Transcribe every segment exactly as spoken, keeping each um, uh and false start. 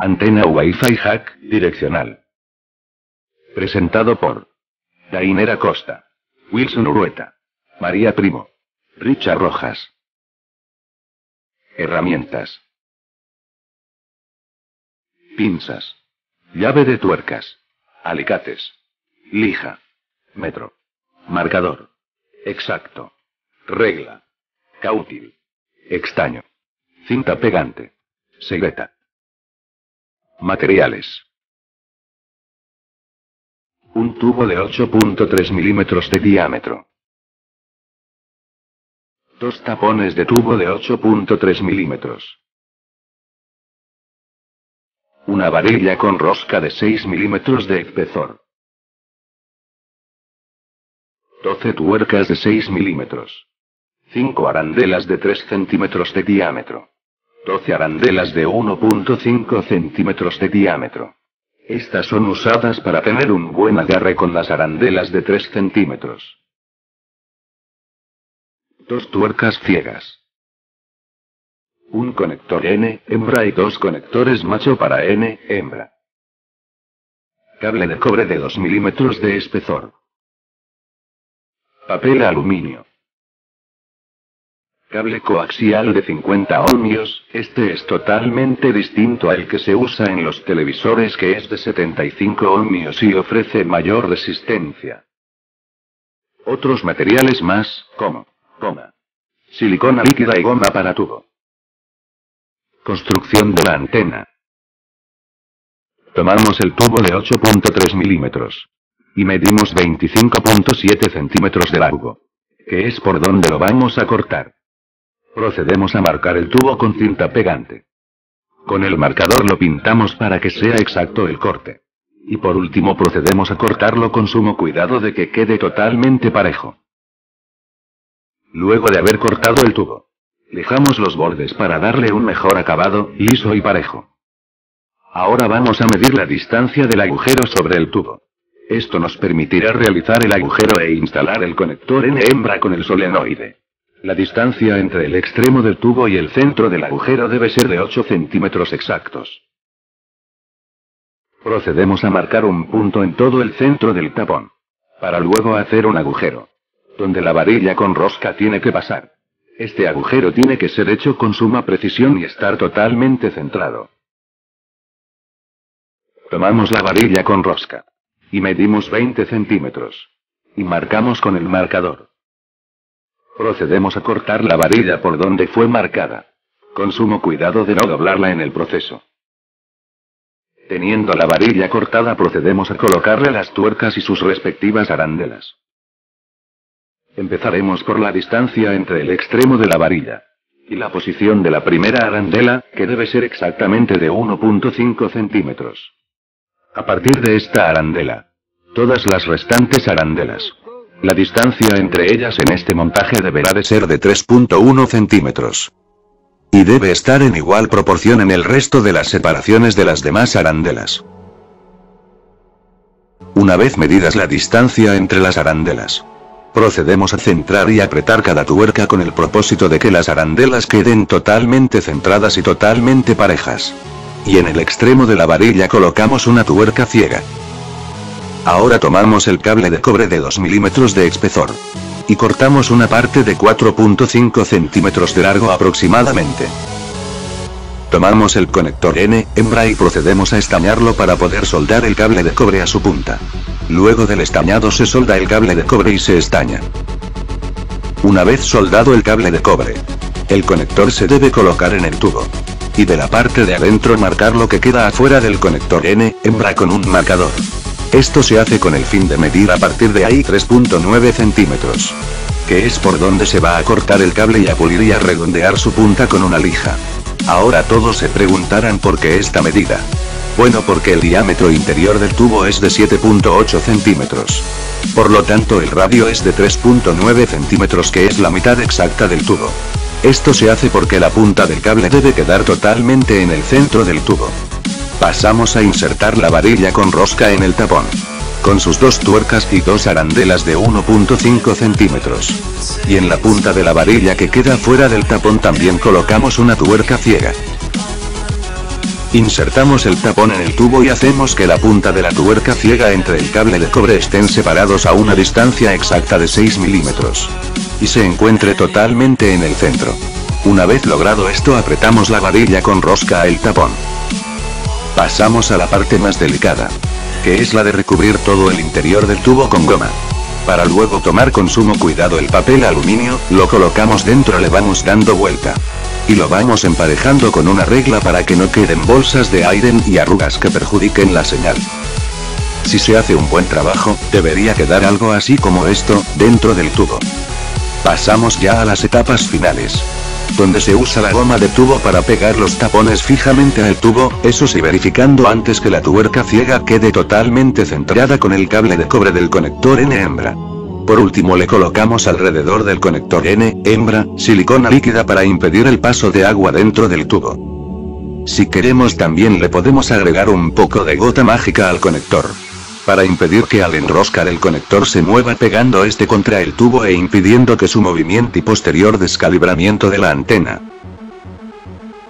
Antena Wi-Fi Hack, direccional. Presentado por Dainera Costa, Wilson Urrueta, María Primo, Richard Rojas. Herramientas. Pinzas. Llave de tuercas. Alicates. Lija. Metro. Marcador. Exacto. Regla. Cautil. Estaño. Cinta pegante. Cegueta. Materiales. Un tubo de ocho punto tres milímetros de diámetro. Dos tapones de tubo de ocho punto tres milímetros. Una varilla con rosca de seis milímetros de espesor. doce tuercas de seis milímetros. cinco arandelas de tres centímetros de diámetro. doce arandelas de uno punto cinco centímetros de diámetro. Estas son usadas para tener un buen agarre con las arandelas de tres centímetros. Dos tuercas ciegas. Un conector N, hembra y dos conectores macho para N, hembra. Cable de cobre de dos milímetros de espesor. Papel aluminio. Cable coaxial de cincuenta ohmios, este es totalmente distinto al que se usa en los televisores, que es de setenta y cinco ohmios y ofrece mayor resistencia. Otros materiales más, como goma, silicona líquida y goma para tubo. Construcción de la antena. Tomamos el tubo de ocho punto tres milímetros. Y medimos veinticinco punto siete centímetros de largo, que es por donde lo vamos a cortar. Procedemos a marcar el tubo con cinta pegante. Con el marcador lo pintamos para que sea exacto el corte. Y por último procedemos a cortarlo con sumo cuidado de que quede totalmente parejo. Luego de haber cortado el tubo, lijamos los bordes para darle un mejor acabado, liso y parejo. Ahora vamos a medir la distancia del agujero sobre el tubo. Esto nos permitirá realizar el agujero e instalar el conector N hembra con el solenoide. La distancia entre el extremo del tubo y el centro del agujero debe ser de ocho centímetros exactos. Procedemos a marcar un punto en todo el centro del tapón, para luego hacer un agujero, donde la varilla con rosca tiene que pasar. Este agujero tiene que ser hecho con suma precisión y estar totalmente centrado. Tomamos la varilla con rosca, y medimos veinte centímetros, y marcamos con el marcador. Procedemos a cortar la varilla por donde fue marcada, con sumo cuidado de no doblarla en el proceso. Teniendo la varilla cortada, procedemos a colocarle las tuercas y sus respectivas arandelas. Empezaremos por la distancia entre el extremo de la varilla y la posición de la primera arandela, que debe ser exactamente de uno punto cinco centímetros. A partir de esta arandela, todas las restantes arandelas. La distancia entre ellas en este montaje deberá de ser de tres punto uno centímetros. Y debe estar en igual proporción en el resto de las separaciones de las demás arandelas. Una vez medidas la distancia entre las arandelas, procedemos a centrar y apretar cada tuerca con el propósito de que las arandelas queden totalmente centradas y totalmente parejas. Y en el extremo de la varilla colocamos una tuerca ciega. Ahora tomamos el cable de cobre de dos milímetros de espesor y cortamos una parte de cuatro punto cinco centímetros de largo aproximadamente. Tomamos el conector N, hembra y procedemos a estañarlo para poder soldar el cable de cobre a su punta. Luego del estañado se solda el cable de cobre y se estaña. Una vez soldado el cable de cobre, el conector se debe colocar en el tubo. Y de la parte de adentro marcar lo que queda afuera del conector N, hembra con un marcador. Esto se hace con el fin de medir a partir de ahí tres punto nueve centímetros. Que es por donde se va a cortar el cable y a pulir y a redondear su punta con una lija. Ahora todos se preguntarán por qué esta medida. Bueno, porque el diámetro interior del tubo es de siete punto ocho centímetros. Por lo tanto el radio es de tres punto nueve centímetros, que es la mitad exacta del tubo. Esto se hace porque la punta del cable debe quedar totalmente en el centro del tubo. Pasamos a insertar la varilla con rosca en el tapón, con sus dos tuercas y dos arandelas de uno punto cinco centímetros. Y en la punta de la varilla que queda fuera del tapón también colocamos una tuerca ciega. Insertamos el tapón en el tubo y hacemos que la punta de la tuerca ciega entre el cable de cobre estén separados a una distancia exacta de seis milímetros. Y se encuentre totalmente en el centro. Una vez logrado esto, apretamos la varilla con rosca al tapón. Pasamos a la parte más delicada, que es la de recubrir todo el interior del tubo con goma. Para luego tomar con sumo cuidado el papel aluminio, lo colocamos dentro, le vamos dando vuelta. Y lo vamos emparejando con una regla para que no queden bolsas de aire y arrugas que perjudiquen la señal. Si se hace un buen trabajo, debería quedar algo así como esto, dentro del tubo. Pasamos ya a las etapas finales, donde se usa la goma de tubo para pegar los tapones fijamente al tubo, eso sí verificando antes que la tuerca ciega quede totalmente centrada con el cable de cobre del conector N hembra. Por último le colocamos alrededor del conector N hembra silicona líquida para impedir el paso de agua dentro del tubo. Si queremos también le podemos agregar un poco de gota mágica al conector, para impedir que al enroscar el conector se mueva pegando este contra el tubo e impidiendo que su movimiento y posterior descalibramiento de la antena.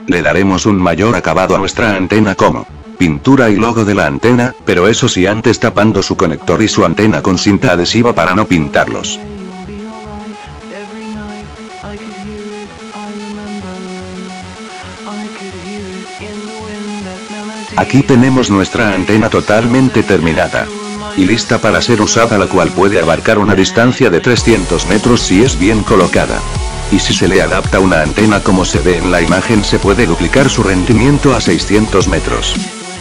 Le daremos un mayor acabado a nuestra antena como pintura y logo de la antena, pero eso sí antes tapando su conector y su antena con cinta adhesiva para no pintarlos. Aquí tenemos nuestra antena totalmente terminada y lista para ser usada, la cual puede abarcar una distancia de trescientos metros si es bien colocada. Y si se le adapta una antena como se ve en la imagen, se puede duplicar su rendimiento a seiscientos metros.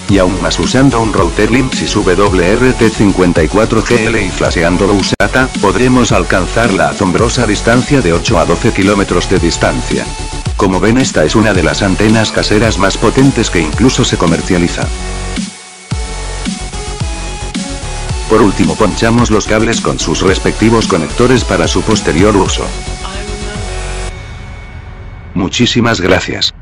Y aún más usando un router Linksys W R T cincuenta y cuatro G L y flasheándolo U S A T A, podremos alcanzar la asombrosa distancia de ocho a doce kilómetros de distancia. Como ven, esta es una de las antenas caseras más potentes que incluso se comercializa. Por último ponchamos los cables con sus respectivos conectores para su posterior uso. Muchísimas gracias.